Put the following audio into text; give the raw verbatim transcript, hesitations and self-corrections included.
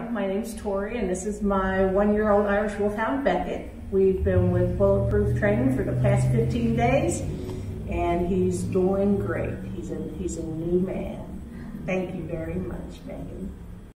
Hi, my name's Tori, and this is my one-year-old Irish Wolfhound, Beckett. We've been with Bulletproof Training for the past fifteen days, and he's doing great. He's a, he's a new man. Thank you very much, Megan.